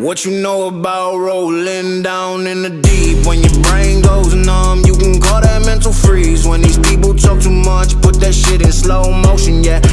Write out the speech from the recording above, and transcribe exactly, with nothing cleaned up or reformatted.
What you know about rolling down in the deep? When your brain goes numb, you can call that mental freeze. When these people talk too much, put that shit in slow motion, yeah.